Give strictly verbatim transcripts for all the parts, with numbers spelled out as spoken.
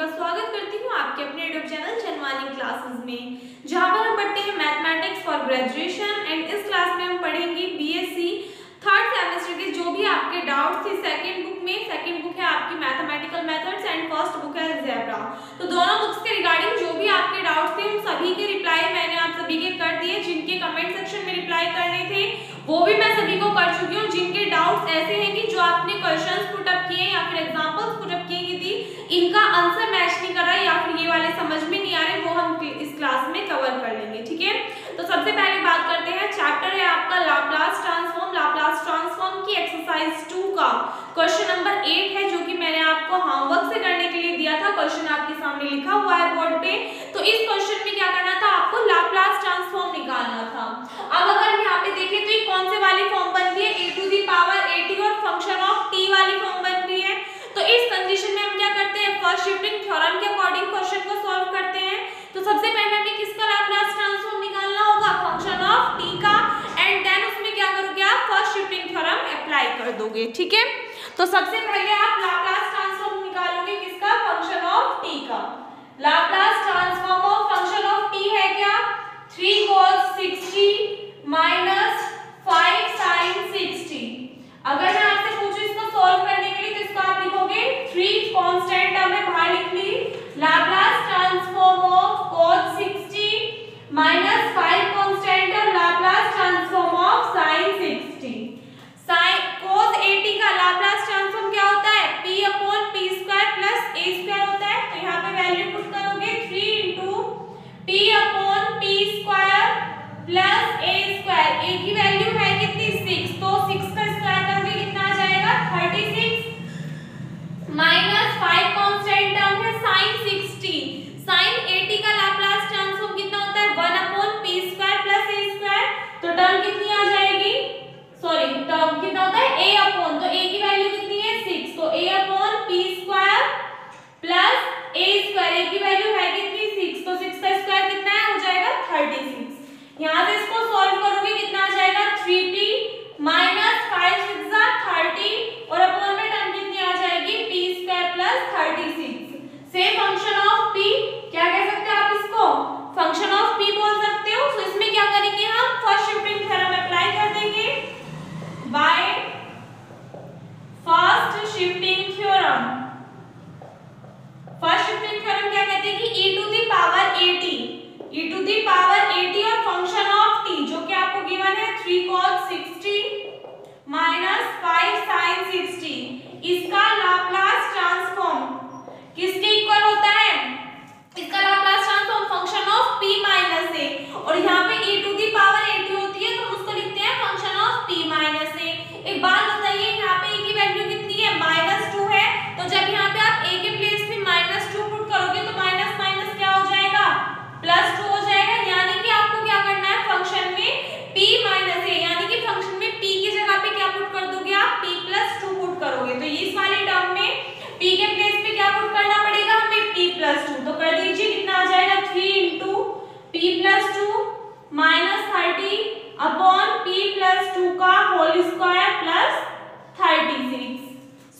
का स्वागत करती हूँ आपके अपने यूट्यूब चैनल चंदवानी क्लासेस में, जहाँ पर हम पढ़ते हैं मैथमेटिक्स फॉर ग्रेजुएशन। एंड इस क्लास में हम पढ़ेंगे बीएससी थर्ड सेमेस्टर के जो भी आपके डाउट्स थे सेकंड बुक में। सेकंड बुक है आपकी mathematical methods and first book है अलजेब्रा। तो दोनों बुक्स के रिगार्डिंग जो भी आपके डाउट्स थे उन सभी के रिप्लाई मैंने आप सभी के कर दिए। जिनके कमेंट सेक्शन में रिप्लाई करने थे वो भी मैं सभी को कर चुकी हूँ। जिनके डाउट्स ऐसे हैं कि जो आपने क्वेश्चंस पुट अप किए या फिर एग्जाम्पल्स पुट अप की थी, इनका आंसर मैच नहीं कर रहा या फिर ये वाले समझ में नहीं आ रहे, वो हम इस क्लास में कवर कर लेंगे। ठीक है, तो सबसे पहले बात करते हैं, चैप्टर है आपका लाप्लास ट्रांसफॉर्म। लाप्लास ट्रांसफॉर्म की एक्सरसाइज टू का क्वेश्चन नंबर एट है, जो कि मैंने आपको होमवर्क से करने के लिए दिया था। क्वेश्चन आपके सामने लिखा हुआ है बोर्ड पे। तो इस क्वेश्चन में क्या करना था, आपको लाप्लास ट्रांसफॉर्म निकालना था। अब अगर हम यहाँ पे देखें तो ये कौन से वाली फॉर्म बन रही है, a to the power a t और फंक्शन ऑफ टी वाली फॉर्म बन रही है। तो इस कंडीशन में हम क्या करते हैं, फर्स्ट शिफ्टिंग थ्योरम के अकॉर्डिंग क्वेश्चन को सॉल्व करते हैं। तो सबसे पहले हमें किसका लाप्लास ट्रांसफॉर्म निकालना होगा, फंक्शन ऑफ टी का। एंड देन उसमें क्या करोगे आप, फर्स्ट शिफ्टिंग थ्योरम अप्लाई कर दोगे। ठीक है, तो सबसे पहले आप लाप्लास ट्रांसफॉर्म निकालोगे किसका, फंक्शन ऑफ टी का। Laplace transform of function of t है क्या, three cos sixty minus five sin sixty. अगर मैं आपसे पूछूं इसको सॉल्व करने के लिए, तो इसको आप लिखोगे थ्री कांस्टेंट टर्म में बाहर लिख ली, Laplace transform of cos sixty minus five constant और Laplace transform of sin sixty. sin cos a t का लाप्लास ट्रांसफॉर्म क्या होता है, p upon p square plus a square होता है। तो यहां पे वैल्यू पुट करोगे three p upon p square plus a square. a की वैल्यू है कितनी, सिक्स। तो सिक्स का स्क्वायर करोगे कितना आ जाएगा, thirty six minus five constant term है sin सिक्सटी। sin एटी का लाप्लास ट्रांसफॉर्म कितना होता है, one upon p square plus a square. तो टर्म कितनी आ जाएगी, सॉरी टर्म कितना होता है a अपॉन, तो a की वैल्यू कितनी है सिक्स। तो a upon p square plus a square, a की वैल्यू है कितनी सिक्स। तो सिक्स का स्क्वायर कितना है, हो जाएगा थर्टी सिक्स। यहाँ से इसको सॉल्व करोगे कितना आ जाएगा, three p minus five six thirty और अपॉन में टर्म कितनी आ जाएगी, p square plus thirty six. से फंक्शन ऑफ p क्या कह सकते हैं आप, इसको फंक्शन ऑफ p बोल सकते हो। तो इसमें क्या करेंगे हम, फर्स्ट शिफ्टिंग थ्योरम अप्लाई कर देंगे by first shifting theorem. First shifting theorem क्या कहते हैं कि e to the power a t e to the power a t और फंक्शन ऑफ t जो कि आपको गिवन है three cos sixty minus five sin sixty, इसका लाप्लास ट्रांसफॉर्म किसके इक्वल होता है, इसका Laplace transform function of p minus a। और यहाँ पे e to the power a t होती है तो हम उसको लिखते हैं function of p minus a। एक बात बताइए, यहाँ पे a की वैल्यू कितनी है, माइनस टू है। तो जब यहाँ पे आप a के प्लेस पे माइनस टू पुट करोगे तो माइनस माइनस क्या हो जाएगा, प्लस टू हो जाएगा। यानी कि आपको क्या करना है, फंक्शन में p माइनस a, यानी कि फंक्शन में p की जगह पे क्या पुट कर दोगे आप, p प्लस टू पुट करोगे। तो इस वाले टर्म में p के प्लेस पे क्या पुट करना पड़ेगा हमें, p प्लस टू। तो कर दीजिए कितना आ जाएगा, three into p plus two minus thirty upon p plus two का whole square plus thirty six.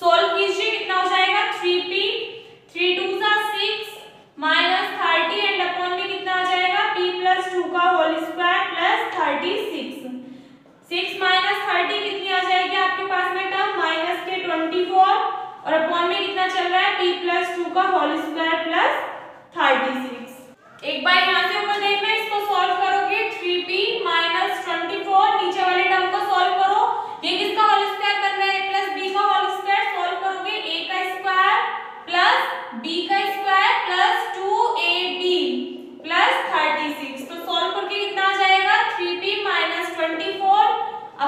Solve कीजिए कितना हो जाएगा, थ्री पी थ्री टू सा six minus thirty and upon में कितना आ जाएगा, p प्लस टू का whole square plus thirty six. Six minus thirty कितनी आ जाएगी आपके पास में टर्म, माइनस के ट्वेंटी फोर और अपॉन में कितना चल रहा है, p प्लस टू का whole square plus thirty six. एक बार यहाँ से ऊपर देखना, इसको सॉल्व करोगे three p minus twenty four, नीचे वाले टर्म को सॉल्व करो। ये किसका होल स्क्वायर बन रहा है, प्लस b का होल स्क्वायर। सॉल्व करोगे a का स्क्वायर प्लस b का square plus two a b plus thirty six. तो सॉल्व करके कितना आ जाएगा, three p minus twenty four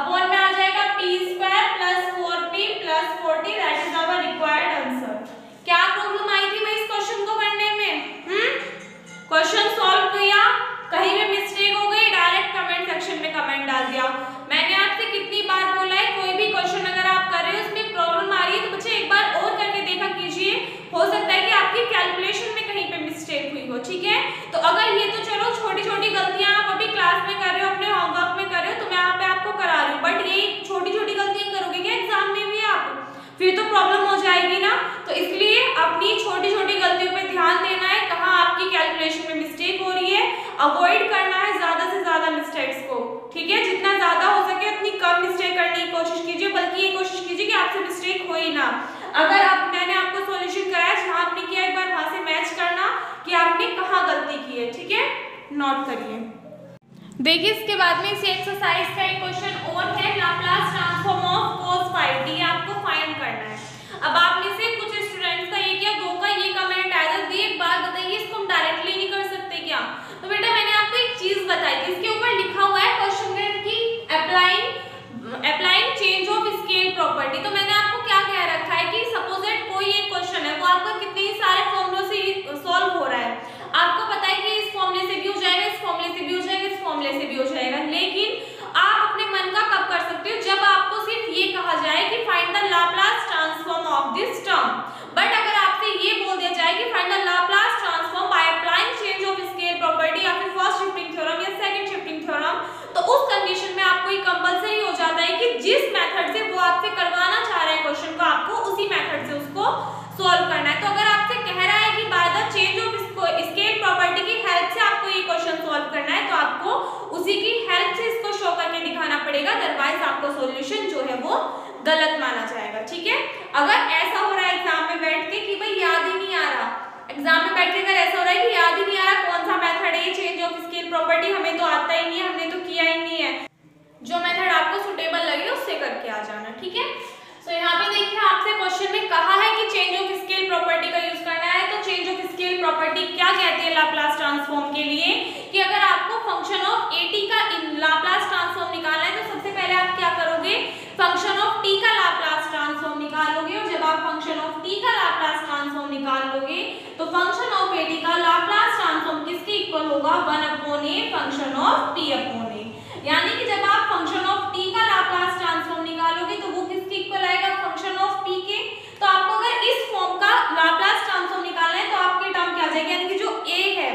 upon में आ जाएगा p square plus four p plus forty. That is our required answer. क्या प्रॉब्लम आई थी भाई इस क्वेश्चन को करने में, हम्म क्वेश्चन सॉल्व किया, कहीं अगर आप मैंने आपको सॉल्यूशन कराया जहां आपने किया एक बार वहां से मैच करना कि आपने कहां गलती की है, ठीक है, नोट करिए। देखिए इसके बाद में इसी एक्सरसाइज का एक क्वेश्चन और है, Laplace transform of cos five d आपको फाइंड करना है। अब आप में से कुछ स्टूडेंट्स का ये किया, दो का ये कमेंट आया था दी एक बार बताइए इसको हम डायरेक्टली नहीं कर सकते क्या? तो बेटा मैंने आपको एक चीज बताई थी, इसके ऊपर लिखा हुआ है क्वेश्चन में कि applying applying change of scale property. तो मैंने आपको क्या कह रखा है कि सपोज दैट कोई एक क्वेश्चन है वो आपका कितने ही सारे फॉर्मूलों से सॉल्व हो रहा है, आपको पता है कि इस फॉर्मूले से भी हो जाएगा, इस फॉर्मूले से भी हो जाएगा, इस फॉर्मूले से भी हो जाएगा, लेकिन आप अपने मन का कब कर सकते हो जब आपको सिर्फ ये कहा जाए कि find the Laplace transform of this term. But अगर आपसे ये बोल दिया जाए कि find the Laplace transform by applying change of scale property या फिर फर्स्ट शिफ्टिंग थ्योरम या सेकंड शिफ्टिंग थ्योरम, तो उस कंडीशन में आपको ये कंपलसरी हो जाता है कि जिस मेथड से वो आपसे करवाना चाह रहा है क्वेश्चन को आपको उसी मेथड से उसको सॉल्व करना है। तो अगर आपसे कह रहा है कि by the change of scale property की हेल्प से आपको ये क्वेश्चन सॉल्व करना है, तो आपको उसी की हेल्प से इसको शो करके दिखाना पड़ेगा, अदरवाइज आपको सॉल्यूशन जो है वो गलत माना जाएगा, ठीक है। अगर ऐसा हो रहा है एग्जाम में बैठ के कि भाई याद ही नहीं आ रहा, एग्जाम में बैठ के अगर ऐसा हो रहा है कि याद ही नहीं आ रहा कौन सा मेथड है ये चेंज ऑफ स्केल प्रॉपर्टी, हमें तो आता ही नहीं है, हमने तो किया ही नहीं है, जो मेथड आपको सुटेबल लगे उससे करके आ जाना, ठीक है। सो so, यहाँ पे देखिए आपसे क्वेश्चन में कहा है कि चेंज ऑफ स्केल प्रॉपर्टी का यूज करना है। तो चेंज ऑफ स्केल प्रॉपर्टी क्या कहते हैं लाप्लास ट्रांसफॉर्म के लिए कि अगर आपको फंक्शन ऑफ ए टी का लाप्लास ट्रांसफॉर्म निकालना है तो सबसे पहले आप क्या करोगे, फंक्शन ऑफ टी का लाप्लास ट्रांसफॉर्म निकालोगे, और जब आप फंक्शन ऑफ टी का लाप्लास ट्रांसफॉर्म निकाल लोगे तो फंक्शन ऑफ ए टी का लाप्लास ट्रांसफॉर्म किसके इक्वल होगा, one upon a function of t upon a. यानी कि जब आप फंक्शन ऑफ t का लाप्लास ट्रांसफॉर्म निकालोगे तो वो किसके इक्वल आएगा, फंक्शन ऑफ t के। तो आपको अगर इस फॉर्म का लाप्लास ट्रांसफॉर्म निकालना है तो आपके टर्म क्या आ जाएगी, यानी कि जो a है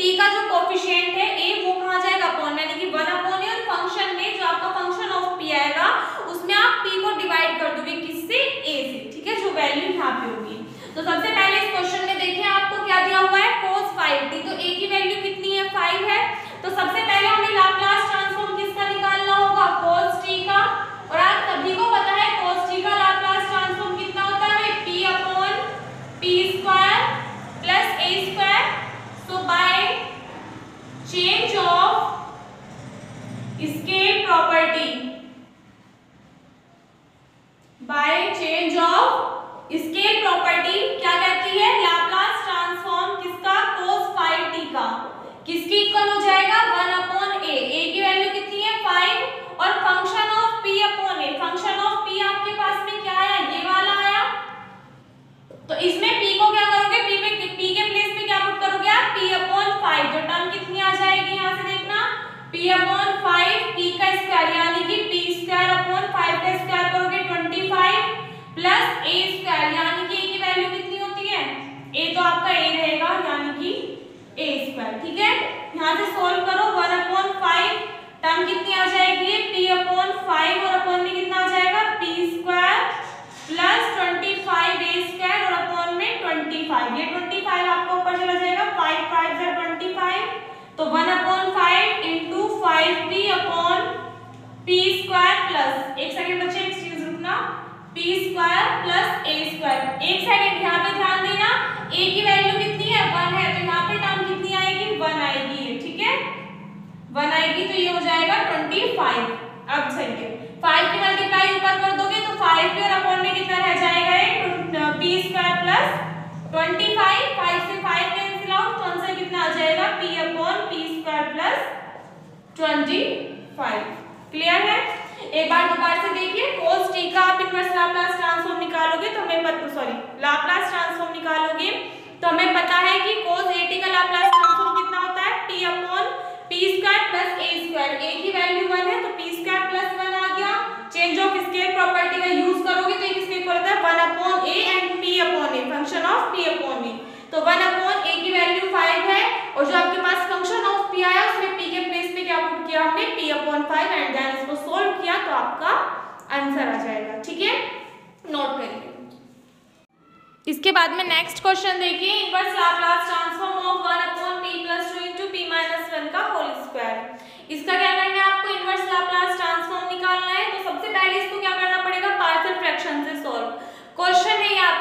t का जो कोएफिशिएंट है a वो कहां जाएगा, अपॉन, यानी कि वन अपॉन a, और फंक्शन में जो आपका फंक्शन ऑफ p आएगा उसमें आप p को डिवाइड कर दोगे किससे, a से, ठीक है, जो वैल्यू यहां पे होगी। तो सबसे पहले इस क्वेश्चन में देखिए आपको क्या दिया हुआ है cos फाइव t, तो a की वैल्यू कितनी है, फाइव है। तो सबसे पहले हमें लाप्लास ट्रांसफॉर्म किसका निकालना होगा, cos t का, और आप सभी को पता है cos t का लाप्लास ट्रांसफॉर्म कितना होता है, p upon p square plus a square. So by change of scale property by change of scale property क्या कहती है, लाप्लास ट्रांसफॉर्म किसका, cos फाइव t का, किसकी इक्वल हो जाएगा, वन अपॉन a, a की वैल्यू कितनी है, फाइव, और function of p upon a, function of p आपके पास में क्या आया, ये वाला आया। तो इसमें p को क्या करोगे, p में p के प्लेस पे क्या पुट करोगे आप, p अपॉन फाइव, तो टर्म कितनी आ जाएगी, यहां से देखना p अपॉन फाइव p का स्क्वायर, यानी कि p स्क्वायर अपॉन फाइव का स्क्वायर करोगे twenty five plus a square, यानी कि a की वैल्यू कितनी होती है, a तो आपका a रहेगा, यानी कि a स्क्वायर, ठीक है। यहाँ से सोल्व करो, वन अपॉन फाइव, टर्म कितनी आ जाएगी, p अपॉन फाइव, और अपॉन में कितना आ जाएगा, p square plus twenty five a square, और अपॉन में ट्वेंटी फाइव, ये ट्वेंटी फाइव आपका ऊपर चला जाएगा, फाइव फाइव से ट्वेंटी फाइव, तो one upon five into five p upon p square plus, एक सेकेंड बच्चे एक चीज रुकना, p square plus a square, एक सेकेंड यहाँ पे ध्यान देना, a की वैल्यू कितनी है, वन है, तो यहाँ पे टर्म कितनी आएगी, वन आएगी, ठीक है, वन आएगी, तो ये हो जाएगा ट्वेंटी फाइव। अब सही है, फाइव की मल्टीप्लाई ऊपर कर दोगे तो फाइव और अपॉन में कितना रह जाएगा, p square plus twenty five, five से फाइव कैंसिल आउट, तो आंसर कितना आ जाएगा, p upon p square plus twenty five. Clear है? एक बार दोबारा से देखिए, cos t का आप इनवर्स लाप्लास ट्रांसफॉर्म निकालोगे तो हमें पता, सॉरी लाप्लास ट्रांसफॉर्म निकालोगे तो हमें पता है कि cos a t का लाप्लास ट्रांसफॉर्म कितना होता है, t upon p square plus a square, a की वैल्यू वन है तो p स्क्वायर प्लस वन आ गया। चेंज ऑफ स्केल प्रॉपर्टी का यूज करोगे तो इसके इक्वल होता है one upon a and p upon a, function of p upon a, तो वन अपॉन a की वैल्यू फाइव है, और जो आपके पास फंक्शन ऑफ p आया उसमें p के प्लेस पे क्या पुट किया हमने, p upon five, and then इसको सोल्व किया तो आपका आंसर आ जाएगा, ठीक है, नोट करिए। इसके बाद में नेक्स्ट क्वेश्चन देखिए, inverse Laplace transform of one upon p plus two into p minus one का होल स्क्वायर। इसका क्या करना है आपको, इनवर्स लाप्लास ट्रांसफॉर्म निकालना है। तो सबसे पहले इसको क्या करना पड़ेगा, पार्शियल फ्रैक्शन से सॉल्व। क्वेश्चन है यहाँ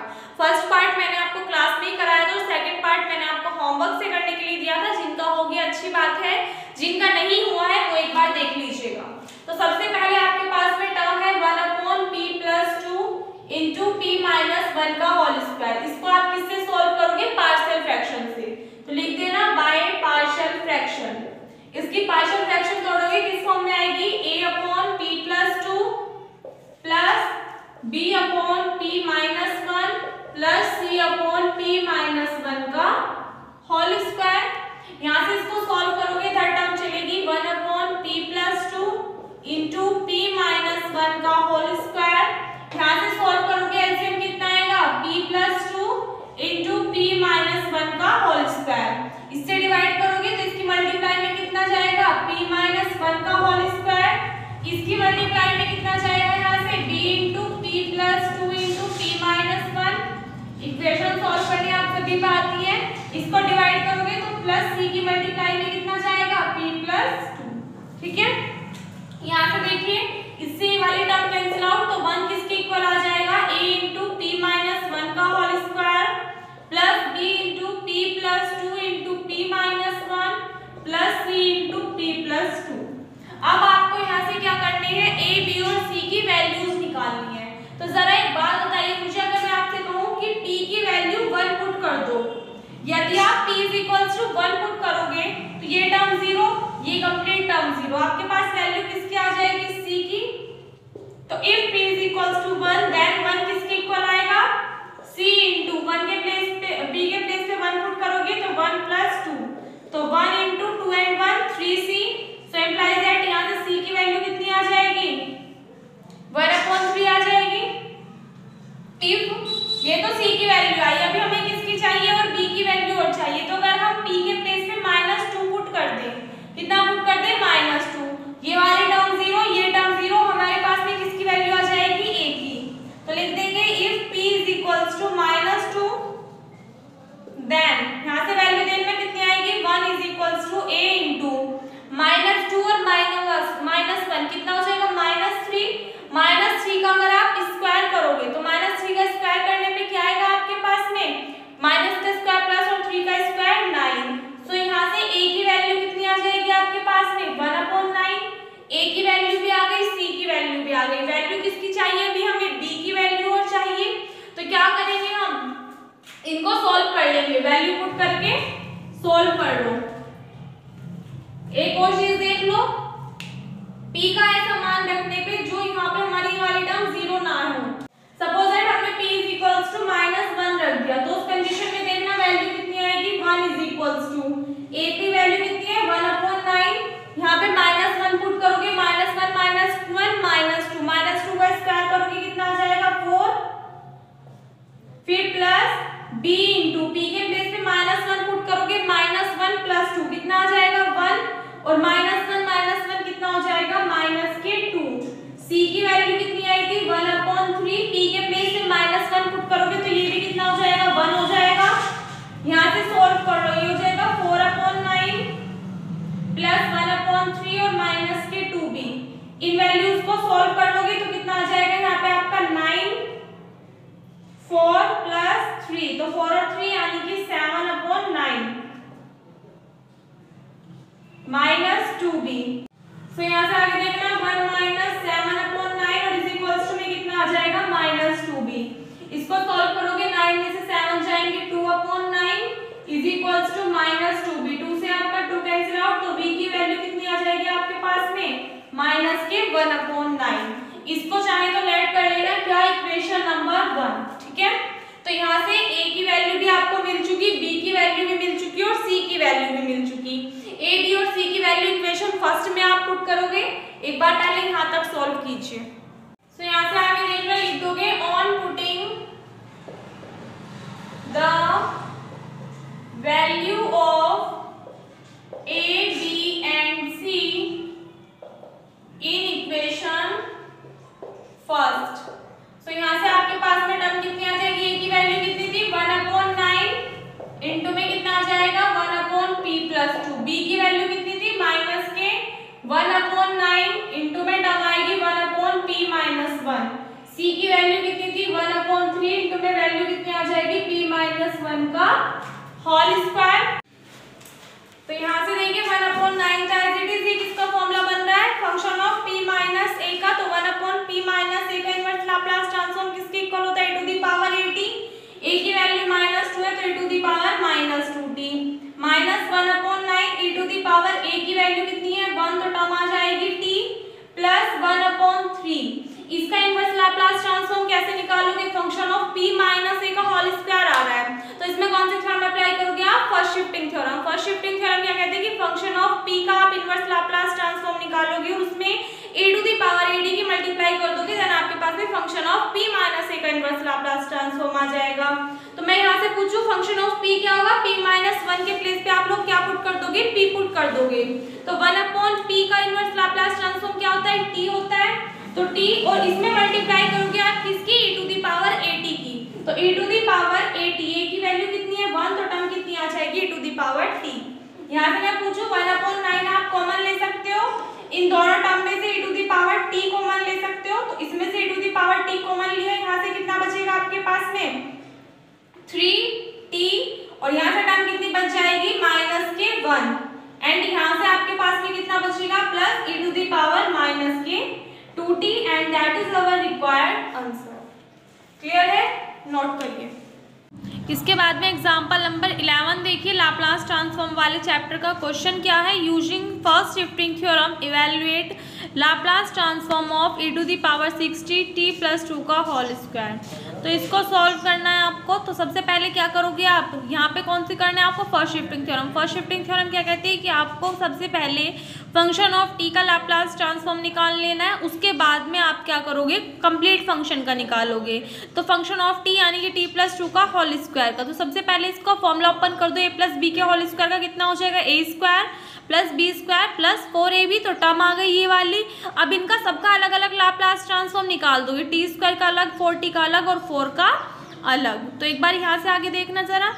पार्ट। फर्स्ट पार्ट मैंने आपको क्लास में ही कराया था और सेकेंड पार्ट मैंने आपको होमवर्क से करने के लिए दिया था। जिनका हो गया अच्छी बात है, जिनका नहीं हुआ है वो एक बार देख लीजिएगा। तो सबसे पहले आपके पास में टर्म है one upon p plus two into p minus one का होल स्क्वायर। इसको आप किससे सोल्व करोगे? पार्शियल फ्रैक्शन से। तो लिख देना बाय पार्शियल फ्रैक्शन। इसकी पार्शियल फ्रैक्शन तोड़ोगे किस फॉर्म में आएगी? a upon p plus two plus b upon p minus one plus c upon p minus one का होल स्क्वायर। यहाँ से इसको सॉल्व करोगे, थर्ड टर्म चलेगी one upon p plus two into p minus one का whole square. यहाँ से solve करोगे, एलसीएम कितना आएगा? p plus two into p minus one का होल स्क्वायर। इससे डिवाइड करोगे तो इसकी मल्टीप्लाई में कितना जाएगा? p माइनस वन का होल स्क्वायर। इसकी मल्टीप्लाई में कितना जाएगा? यहाँ से b into p plus two into p minus one. Equation solve करनी आप सभी को आती है। इसको डिवाइड करोगे तो प्लस c की मल्टीप्लाई में कितना जाएगा? p plus two. ठीक है, यहाँ से देखिए इससे वाली टर्म कैंसिल आउट, तो वन किसके इक्वल आ जाएगा? a into p minus one का whole square plus b into p plus two into p minus one plus c into p plus two. अब आपको यहाँ से क्या करनी है? a, b और c की वैल्यूज निकालनी है। तो जरा एक बात बताइए मुझे, अगर मैं आपसे कहूँ कि p की वैल्यू वन पुट कर दो, यदि आप p is equals to one put करोगे तो ये टर्म जीरो, ये कंप्लीट टर्म जीरो, आपके पास वैल्यू किसकी आ जाएगी? c की। तो if p is equals to one then one किसके इक्वल आएगा? c इंटू वन के प्लेस पे b के प्लेस पे वन पुट करोगे तो वन प्लस टू, तो one into two and one three c. So implies that यहाँ से c की वैल्यू कितनी आ जाएगी? वन अपॉन थ्री आ जाएगी। इफ ये तो c की वैल्यू आई, अभी हमें किसकी चाहिए? और b की वैल्यू और चाहिए। तो अगर हम p के प्लेस पे माइनस टू पुट कर दें, कितना पुट कर दें? Minus two. ये वाली टर्म जीरो, ये टर्म जीरो, हमारे पास में किसकी वैल्यू आ जाएगी? a की। तो लिख देंगे if p is equals to minus two then यहाँ से वैल्यू देने में कितनी आएगी? One is equals to a into minus two और माइनस माइनस वन कितना हो जाएगा? Minus three. माइनस थ्री का अगर आप स्क्वायर करोगे तो माइनस थ्री का स्क्वायर करने पे क्या आएगा आपके पास में? माइनस का स्क्वायर प्लस और थ्री का स्क्वायर नाइन। सो यहाँ से a की वैल्यू कितनी आ जाएगी आपके पास में? One upon nine. a की वैल्यू भी आ गई, c की वैल्यू भी आ गई। वैल्यू किसकी चाहिए? अभी हमें b की वैल्यू और चाहिए। तो क्या करेंगे हम? इनको सॉल्व कर लेंगे, वैल्यू पुट करके सॉल्व कर लो। एक और चीज देख लो, p का ऐसा मान रखने पे जो यहाँ पे हमारी वाली टर्म जीरो ना हो। सपोज दैट हमने p is equals to minus one रख दिया, तो उस कंडीशन में देखना वैल्यू कितनी आएगी? One is equals to a की वैल्यू कितनी है? One upon nine. यहाँ पे माइनस वन पुट करोगे, minus one minus one minus two, minus two का स्क्वायर करोगे कितना आ जाएगा? फोर। फिर प्लस b इंटू पी के प्लेस पे माइनस वन पुट करोगे, माइनस वन प्लस टू कितना आ जाएगा? वन। और माइनस वन माइनस वन कितना हो जाएगा? माइनस के टू। c की वैल्यू कितनी आई थी? One upon three. पी के प्लेस पे माइनस वन पुट करोगे तो ये भी कितना हो जाएगा? वन हो जाएगा। यहाँ से सोल्व कर लो, ये हो जाएगा four upon nine plus one upon three और माइनस के टू बी। इन वैल्यूज को सोल्व कर लोगे तो कितना आ जाएगा? यहाँ पे आपका नाइन, फोर प्लस थ्री, तो फोर और थ्री यानी कि seven upon nine minus two b. So यहाँ से आगे देखना one minus seven upon nine और इज इक्वल्स टू में कितना आ जाएगा? Minus two b. इसको सोल्व करोगे, नाइन में से सेवन जाएंगे, two upon nine is equals to minus two b. Two से आपका टू कैंसिल आउट, तो बी की वैल्यू कितनी आ जाएगी आपके पास में? माइनस के वन अपॉन नाइन। इसको चाहे तो लेट कर लेना क्या? Equation number one. ठीक है, तो यहाँ से a की वैल्यू भी आपको मिल चुकी, b की वैल्यू भी मिल चुकी और c की वैल्यू भी मिल चुकी। a, b और c की वैल्यू इक्वेशन फर्स्ट में आप पुट करोगे। एक बार पहले यहाँ तक सॉल्व कीजिए। सो so, यहाँ से आगे देखना लिख दोगे on putting the value of a, b and c in equation first. So यहाँ से आपके पास में टर्म कितनी आ जाएगी? a की वैल्यू कितनी थी? वन अपॉन नाइन इंटू में कितना आ जाएगा? One upon p plus two. b की वैल्यू कितनी थी? माइनस के वन अपॉन नाइन इंटू में टर्म आएगी one upon p minus one. c की वैल्यू कितनी थी वन अपॉन थ्री इंटू में वैल्यू कितनी आ जाएगी p माइनस वन का होल स्क्वायर। तो यहाँ से देखिए वन अपॉन नाइन का एज इट इज किसका फॉर्मूला बन रहा है function of p minus a का। तो one upon p minus a का इनवर्स लाप्लास ट्रांसफॉर्म किसके इक्वल होता है a to the power a t, a की वैल्यू माइनस टू है तो a to the power minus two t minus one upon nine a to the power a की value कितनी है वन तो टर्म आ जाएगी t plus one upon three. इसका इनवर्स लाप्लास ट्रांसफॉर्म कैसे निकालोगे function of p minus a का होल स्क्वायर आ रहा है तो इसमें कौन से थ्योरम अप्लाई करोगे आप first shifting theorem. First shifting theorem क्या कहते हैं कि फंक्शन ऑफ p का आप इनवर्स लाप्लास ट्रांसफॉर्म निकालोगे और उसमें a to the power ad की मल्टीप्लाई कर दोगे देन आपके पास में function of p minus a का इनवर्स लाप्लास ट्रांसफॉर्म आ जाएगा। तो मैं यहां से पूछूं फंक्शन ऑफ p क्या होगा p माइनस वन के प्लेस पे आप लोग क्या पुट कर दोगे p पुट कर दोगे। तो वन अपॉन p का इनवर्स लाप्लास ट्रांसफॉर्म क्या होता है t होता है तो t और इसमें मल्टीप्लाई करोगे आप किसकी e to the power a t की। तो e to the power a t a की वैल्यू कितनी है वन तो टर्म कितनी आ जाएगी e to the power t। यहां से मैं पूछूं वन अपॉन नाइन आप कॉमन ले सकते हो इन दोनों टर्म में से e to the power t common ले सकते हो तो इसमें से e to the power t common लिया यहां से कितना बचेगा आपके पास में थ्री t और यहां से टर्म कितनी बच जाएगी माइनस के वन एंड यहां से आपके पास में कितना बचेगा plus e to the power minus के two t and that is our required answer। Clear है नोट करिए। इसके बाद में एग्जाम्पल नंबर इलेवन देखिए लाप्लास ट्रांसफॉर्म वाले चैप्टर का क्वेश्चन क्या है using first shifting theorem evaluate Laplace transform of e to the power sixty t plus two का होल स्क्वायर। तो इसको सॉल्व करना है आपको। तो सबसे पहले क्या करोगे आप यहाँ पे कौन सी करना है आपको first shifting theorem. First shifting theorem क्या कहती है कि आपको सबसे पहले फंक्शन ऑफ t का लाप्लास ट्रांसफॉर्म निकाल लेना है उसके बाद में आप क्या करोगे कंप्लीट फंक्शन का निकालोगे। तो फंक्शन ऑफ t यानी कि t प्लस टू का होल स्क्वायर का तो सबसे पहले इसका फॉर्मूला ओपन कर दो a प्लस बी के होल स्क्वायर का कितना हो जाएगा a square plus b square plus four a b. तो टर्म आ गई ये वाली। अब इनका सबका अलग अलग लाप्लास ट्रांसफॉर्म निकाल दोगे टी स्क्वायर का अलग फोर टी का अलग और फोर का अलग। तो एक बार यहाँ से आगे देखना जरा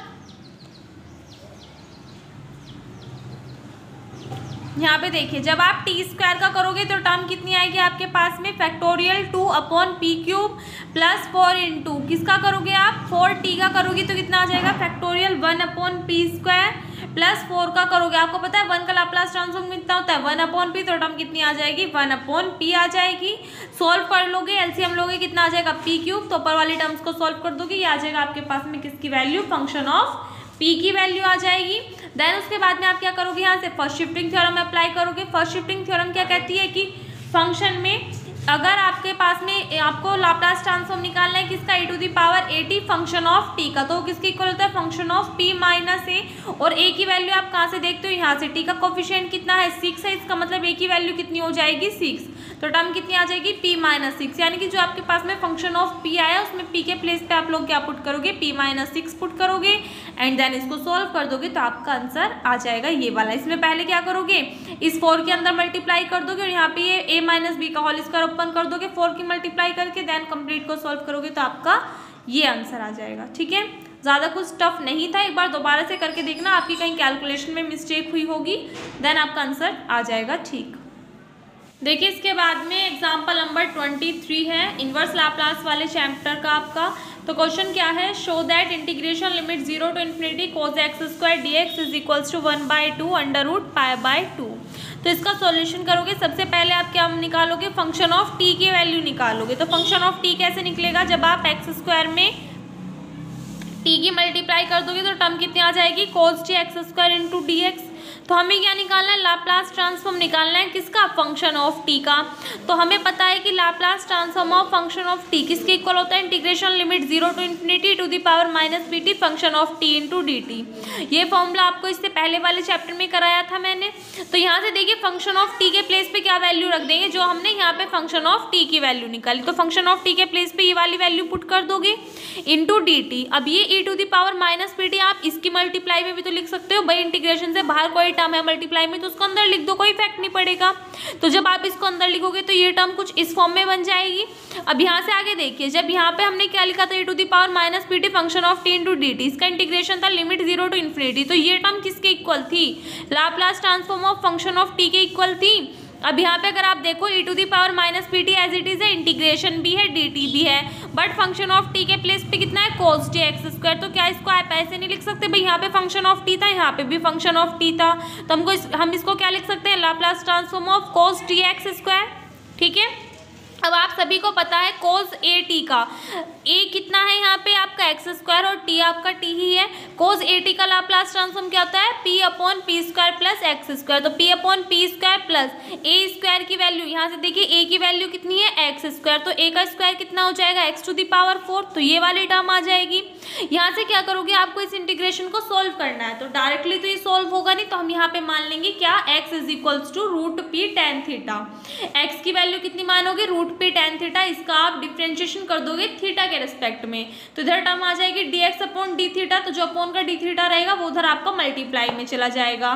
यहाँ पे देखिए जब आप टी स्क्वायर का करोगे तो टर्म कितनी आएगी आपके पास में factorial two upon p cube plus four into किसका करोगे आप फोर टी का करोगे तो कितना आ जाएगा factorial one upon p square plus four का करोगे। आपको पता है वन का लाप्लास ट्रांसफॉर्म कितना होता है वन अपॉन पी तो टर्म कितनी आ जाएगी वन अपॉन पी आ जाएगी। सॉल्व कर लोगे एलसीएम लोगे कितना आ जाएगा पी क्यूब तो ऊपर वाले टर्म्स को सॉल्व कर दोगे ये आ जाएगा आपके पास में किसकी वैल्यू फंक्शन ऑफ p की वैल्यू आ जाएगी। देन उसके बाद में आप क्या करोगे यहाँ से फर्स्ट शिफ्टिंग थ्योरम अप्लाई करोगे। फर्स्ट शिफ्टिंग थ्योरम क्या कहती है कि फंक्शन में अगर आपके पास में आपको लाप्लास ट्रांसफॉर्म निकालना है किसका e to the power a t function of t का तो किसके इक्वल होता है function of p minus a और a की वैल्यू आप कहाँ से देखते हो यहाँ से t का कोफिशिएंट कितना है सिक्स है इसका मतलब a की वैल्यू कितनी हो जाएगी सिक्स तो टर्म कितनी आ जाएगी p माइनस सिक्स यानी कि जो आपके पास में फंक्शन ऑफ p आया उसमें p के प्लेस पे आप लोग क्या पुट करोगे p माइनस सिक्स पुट करोगे एंड देन इसको सॉल्व कर दोगे तो आपका आंसर आ जाएगा ये वाला। इसमें पहले क्या करोगे इस फोर के अंदर मल्टीप्लाई कर दोगे और यहाँ पे ये a माइनस बी का होल स्क्वायर ओपन कर दोगे फोर की मल्टीप्लाई करके देन कंप्लीट को सॉल्व करोगे तो आपका ये आंसर आ जाएगा। ठीक है ज़्यादा कुछ टफ नहीं था। एक बार दोबारा से करके देखना आपकी कहीं कैलकुलेशन में मिस्टेक हुई होगी देन आपका आंसर आ जाएगा। ठीक देखिए इसके बाद में एग्जाम्पल नंबर ट्वेंटी थ्री है इनवर्स लाप्लास वाले चैप्टर का आपका। तो क्वेश्चन क्या है show that integration limit zero to infinity cos x square D x is equals to one by two under root pi by two. तो इसका solution करोगे सबसे पहले आप क्या निकालोगे फंक्शन ऑफ t की वैल्यू निकालोगे। तो फंक्शन ऑफ t कैसे निकलेगा जब आप एक्स स्क्वायर में t की मल्टीप्लाई कर दोगे तो टर्म कितनी आ जाएगी cos t x square into d x. तो हमें क्या निकालना है लाप्लास ट्रांसफॉर्म निकालना है किसका फंक्शन ऑफ t का। तो हमें पता है कि Laplace transform of function of t किसके इक्वल होता है integration limit zero to infinity to the power minus b t function of t into d t. ये फॉर्मूला आपको इससे पहले वाले चैप्टर में कराया था मैंने। तो यहाँ से देखिए फंक्शन ऑफ t के प्लेस पे क्या वैल्यू रख देंगे जो हमने यहाँ पे फंक्शन ऑफ t की वैल्यू निकाली तो फंक्शन ऑफ t के प्लेस पे ये वाली वैल्यू पुट कर दोगे इंटू डी टी। अब ये e to the power minus b t आप इसकी मल्टीप्लाई में भी तो लिख सकते हो भाई इंटीग्रेशन से बाहर कोई टर्म है मल्टीप्लाई में तो उसको अंदर लिख दो कोई इफेक्ट नहीं पड़ेगा। तो जब आप इसको अंदर लिखोगे तो ये टर्म कुछ इस फॉर्म में बन जाएगी। अब यहाँ से आगे देखिए जब यहाँ पे हमने क्या लिखा था e to the power minus p t function of t into d t इसका इंटीग्रेशन था लिमिट जीरो टू इन्फिनिटी तो ये टर्म किसके इक्वल थी Laplace transform of function of t के इक्वल थी अब यहाँ पे अगर आप देखो e to the power minus p t as it is है, इंटीग्रेशन भी है, डी टी भी है, बट फंक्शन ऑफ टी के प्लेस पे कितना है cos टी एक्स स्क्वायर। तो क्या इसको आप ऐसे नहीं लिख सकते भाई, यहाँ पे फंक्शन ऑफ टी था, यहाँ पे भी फंक्शन ऑफ टी था, तो हमको इस, हम इसको क्या लिख सकते हैं Laplace transform of cos T x square. ठीक है, अब आप सभी को पता है cos ए टी का a कितना है, यहाँ पे आपका एक्स स्क्वायर और t आपका t ही है। cos ए टी का लाप्लास ट्रांसफॉर्म क्या होता है p upon p square plus x square. तो p upon p square plus a square की वैल्यू यहाँ से देखिए, a की वैल्यू कितनी है एक्स स्क्वायर, तो a का स्क्वायर कितना हो जाएगा x to the power four. तो ये वाली टर्म आ जाएगी। यहाँ से क्या करोगे आपको इस इंटीग्रेशन को सोल्व करना है, तो डायरेक्टली तो ये सोल्व होगा नहीं, तो हम यहाँ पे मान लेंगे क्या x is equals to root p tan theta. X की वैल्यू कितनी मानोगे रूट पे tan थीटा, इसका आप डिफरेंशिएशन कर दोगे थीटा के रेस्पेक्ट में, तो इधर टर्म आ जाएगी dx अपॉन d थीटा। तो जो अपॉन का d थीटा रहेगा वो उधर आपका मल्टीप्लाई में चला जाएगा।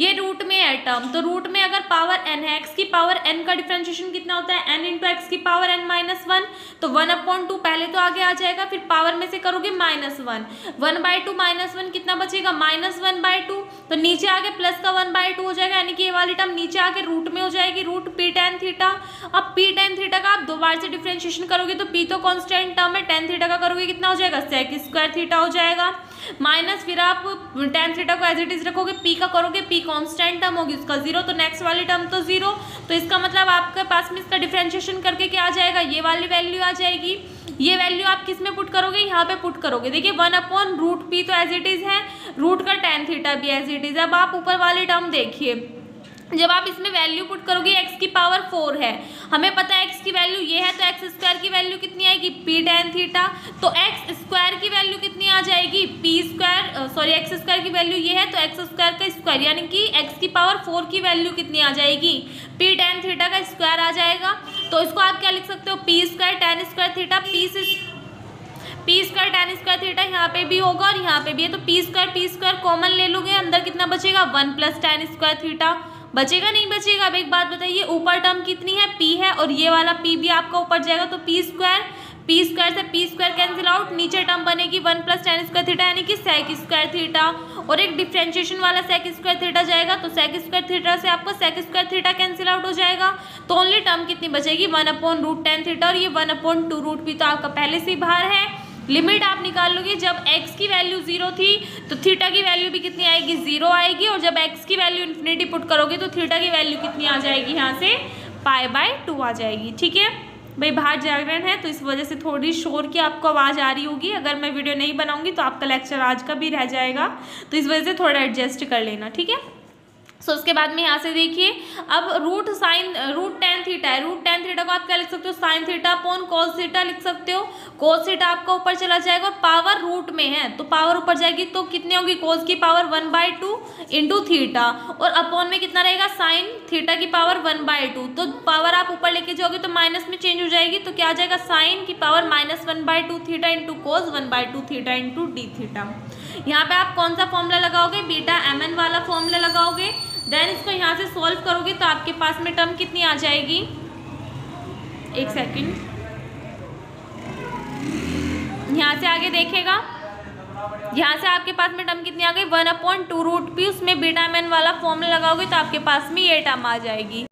ये रूट में है टर्म, तो रूट में अगर पावर n है, x की पावर n का डिफरेंशिएशन कितना होता है n इंटू x की पावर n माइनस वन, तो वन अपॉन टू पहले तो आगे आ जाएगा, फिर पावर में से करोगे minus one, one by two minus one कितना बचेगा माइनस वन बाई टू, तो नीचे आगे प्लस का वन बाई टू हो जाएगा, यानी कि ये वाली टर्म नीचे आके रूट में हो जाएगी रूट पी tan थीटा। अब पी tan थीटा का आप दोबारा से डिफरेंशिएशन करोगे तो पी तो कांस्टेंट टर्म है, tan थीटा का करोगे कितना हो जाएगा sec स्क्वायर थीटा हो जाएगा माइनस, फिर आप tan थीटा को एज इट इज रखोगे, पी का करोगे पी कांस्टेंट टर्म होगी उसका जीरो, तो नेक्स्ट वाली टर्म तो जीरो, तो इसका मतलब आपके पास में इसका डिफरेंशिएशन करके क्या आ जाएगा ये वाली वैल्यू आ जाएगी। ये वैल्यू आप किस में पुट करोगे यहाँ पे पुट करोगे, देखिए वन अपॉन रूट पी तो एज इट इज है, रूट का tan थीटा भी एज इट इज। अब आप ऊपर वाली टर्म देखिए, जब आप इसमें वैल्यू पुट करोगे x की पावर फोर है, हमें पता है x की वैल्यू ये है, तो x स्क्वायर की वैल्यू कितनी आएगी p tan थीटा, तो x स्क्वायर की वैल्यू कितनी आ जाएगी p square, sorry x square की वैल्यू ये है, तो x स्क्वायर का स्क्वायर यानी कि x की पावर फोर की वैल्यू कितनी आ जाएगी p tan थीटा का स्क्वायर आ जाएगा। तो इसको आप क्या लिख सकते हो p square tan square theta, p से P square tan square theta यहाँ पे भी होगा और यहाँ पे भी है, तो P square P square common ले लोगे, अंदर कितना बचेगा one plus tan square theta बचेगा नहीं बचेगा। अब एक बात बताइए, ऊपर टर्म कितनी है p है और ये वाला p भी आपका ऊपर जाएगा, तो p स्क्वायर p स्क्वायर से p स्क्वायर कैंसिल आउट, नीचे टर्म बनेगी one plus tan square theta यानी कि sec स्क्वायर थीटा, और एक डिफ्रेंशिएशन वाला sec स्क्वायर थीटा जाएगा, तो sec स्क्वायर थीटा से आपका sec square theta cancel out हो जाएगा, तो ओनली टर्म कितनी बचेगी one upon root tan theta, और ये वन अपॉन टू रूट भी तो आपका पहले से ही बाहर है। लिमिट आप निकाल लोगे, जब x की वैल्यू जीरो थी तो थीटा की वैल्यू भी कितनी आएगी जीरो आएगी, और जब x की वैल्यू इन्फिनिटी पुट करोगे तो थीटा की वैल्यू कितनी आ जाएगी यहाँ से पाई बाय टू आ जाएगी। ठीक है भाई, बाहर जागरण है तो इस वजह से थोड़ी शोर की आपको आवाज़ आ रही होगी, अगर मैं वीडियो नहीं बनाऊंगी तो आपका लेक्चर आज का भी रह जाएगा, तो इस वजह से थोड़ा एडजस्ट कर लेना। ठीक है, सो so, उसके बाद में यहाँ से देखिए, अब root sine root tan theta है, रूट tan थीटा को आप क्या लिख सकते हो sine theta upon cos theta लिख सकते हो, cos थीटा आपका ऊपर चला जाएगा और पावर रूट में है तो पावर ऊपर जाएगी, तो कितनी होगी cos की power one by two into theta, और अपॉन में कितना रहेगा साइन थीटा की पावर वन बाई टू, तो पावर आप ऊपर लेके जाओगे तो माइनस में चेंज हो जाएगी, तो क्या आ जाएगा साइन की power minus one by two theta into cos one by two theta into D theta. यहाँ पे आप कौन सा फॉर्मूला लगाओगे बीटा एम एन वाला फॉर्मूला लगाओगे, देन इसको यहाँ से सॉल्व करोगे तो आपके पास में टर्म कितनी आ जाएगी, एक सेकंड यहाँ से आगे देखेगा, यहाँ से आपके पास में टर्म कितनी आ गई one upon two root P, उसमें बीटा एम एन वाला फॉर्मूला लगाओगे तो आपके पास में ये टर्म आ जाएगी।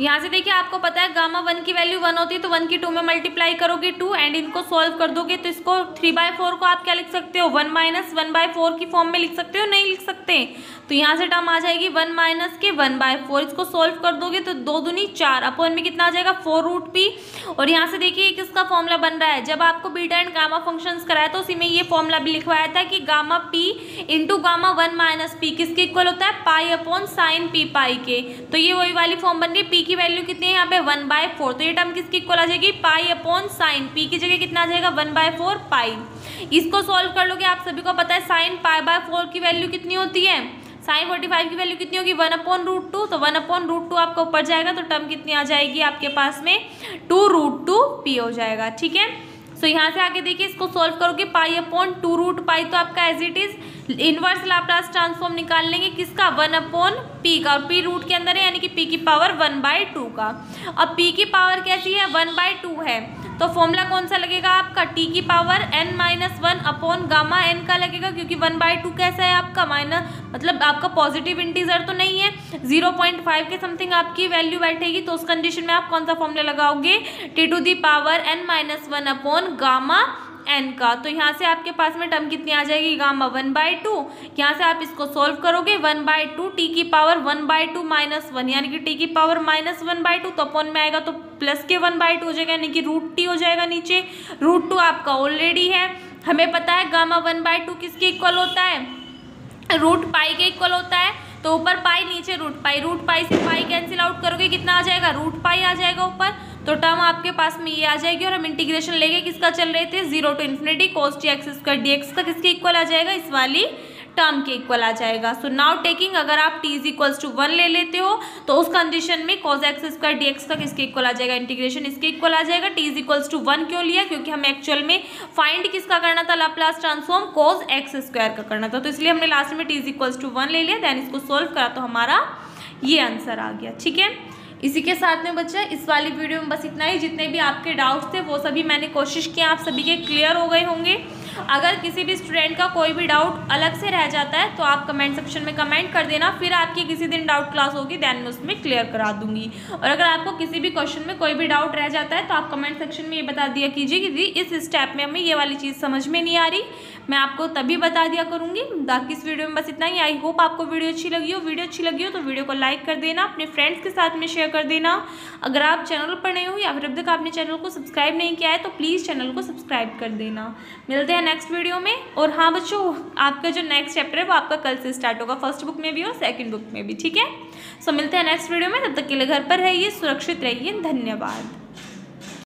यहाँ से देखिए आपको पता है गामा वन की वैल्यू वन होती है, तो वन की टू में मल्टीप्लाई करोगे टू एंड इनको सॉल्व कर दोगे, तो इसको थ्री बाय फोर को आप क्या लिख सकते हो one minus one by four की फॉर्म में लिख सकते हो, नहीं लिख सकते, तो यहाँ से टर्म आ जाएगी वन माइनस के वन बाय फोर, इसको सॉल्व कर दोगे तो दो दूनी चार अपॉन में कितना आ जाएगा फोर रूट पी। और यहाँ से देखिए एक इसका फॉर्मूला बन रहा है, जब आपको बीटा एंड गामा फंक्शंस कराया तो उसी में ये फॉर्मूला भी लिखवाया था कि gamma P into gamma one minus P किसके इक्वल होता है pi upon sine P pi के, तो ये वही वाली फॉर्म बन रही है, पी की वैल्यू कितनी है यहाँ पे वन बाय फोर, तो ये टर्म किसकी इक्वल आ जाएगी पाई अपॉन साइन पी की जगह कितना आ जाएगा वन बाय फोर पाई। इसको सॉल्व कर लोगे, आप सभी को पता है साइन पाई बाय फोर की वैल्यू कितनी होती है, साइन फोर्टी फाइव की वैल्यू कितनी होगी वन अपॉन रूट टू, तो वन अपॉन रूट टू आपका ऊपर जाएगा, तो टर्म कितनी आ जाएगी आपके पास में टू रूट टू पी हो जाएगा। ठीक है, सो यहाँ से आगे देखिए इसको सॉल्व करोगे pi upon two root pi, तो आपका as it is inverse Laplace transform निकाल लेंगे किसका वन अपॉन पी का, और पी रूट के अंदर है यानी कि पी की पावर वन बाय टू का। अब पी की पावर कैसी है वन बाय टू है, तो फॉर्मूला कौन सा लगेगा आपका टी की power N minus one upon gamma N का लगेगा, क्योंकि वन बाई टू कैसा है आपका माइनस, मतलब आपका पॉजिटिव इंटीजर तो नहीं है, जीरो पॉइंट फाइव के समथिंग आपकी वैल्यू बैठेगी। तो उस कंडीशन में आप कौन सा फॉर्मूला लगाओगे T to the power N minus one upon gamma N का। तो यहाँ से आपके पास में टर्म कितनी आ जाएगी गामा वन बाई टू, यहाँ से आप इसको सॉल्व करोगे वन बाई टू टी की power one by two minus one यानी कि टी की power minus one by two, तो अपॉन में आएगा तो प्लस के वन बाई टू हो जाएगा यानी कि रूट टी हो जाएगा नीचे, रूट टू आपका ऑलरेडी है, हमें पता है गामा वन बाई टू किसके इक्वल होता है रूट पाई के इक्वल होता है, तो ऊपर पाई नीचे रूट पाई, रूट पाई से पाई कैंसिल आउट करोगे कितना आ जाएगा रूट पाई आ जाएगा ऊपर, तो टर्म आपके पास में ये आ जाएगी। और हम इंटीग्रेशन लेके किसका चल रहे थे zero to infinity cos T x square D X का किसके इक्वल आ जाएगा इस वाली टर्म के इक्वल आ जाएगा। सो नाउ टेकिंग अगर आप t is equals to one ले लेते हो तो उस कंडीशन में cos X square D X का किसके इक्वल आ जाएगा इंटीग्रेशन इसके इक्वल आ जाएगा। t is equals to one क्यों लिया, क्योंकि हमें एक्चुअल में फाइंड किसका करना था Laplace transform cos X square का करना था, तो इसलिए हमने लास्ट में t is equals to one ले लिया, देन इसको सोल्व करा तो हमारा ये आंसर आ गया। ठीक है, इसी के साथ में बच्चा इस वाली वीडियो में बस इतना ही, जितने भी आपके डाउट्स थे वो सभी मैंने कोशिश की, आप सभी के क्लियर हो गए होंगे। अगर किसी भी स्टूडेंट का कोई भी डाउट अलग से रह जाता है तो आप कमेंट सेक्शन में कमेंट कर देना, फिर आपकी किसी दिन डाउट क्लास होगी दैन मैं उसमें क्लियर करा दूंगी। और अगर आपको किसी भी क्वेश्चन में कोई भी डाउट रह जाता है तो आप कमेंट सेक्शन में ये बता दिया कीजिए कि दी इस स्टेप में हमें ये वाली चीज़ समझ में नहीं आ रही, मैं आपको तभी बता दिया करूँगी। बाकी इस वीडियो में बस इतना ही, आई होप आपको वीडियो अच्छी लगी हो, वीडियो अच्छी लगी हो तो वीडियो को लाइक कर देना, अपने फ्रेंड्स के साथ में शेयर कर देना। अगर आप चैनल पर नए हो या फिर अब तक आपने चैनल को सब्सक्राइब नहीं किया है तो प्लीज़ चैनल को सब्सक्राइब कर देना। मिलते हैं नेक्स्ट वीडियो में। और हाँ बच्चों, आपका जो नेक्स्ट चैप्टर है वो आपका कल से स्टार्ट होगा, फर्स्ट बुक में भी और सेकंड बुक में भी। ठीक है, सो मिलते हैं नेक्स्ट वीडियो में, तब तक के लिए घर पर रहिए, सुरक्षित रहिए, धन्यवाद।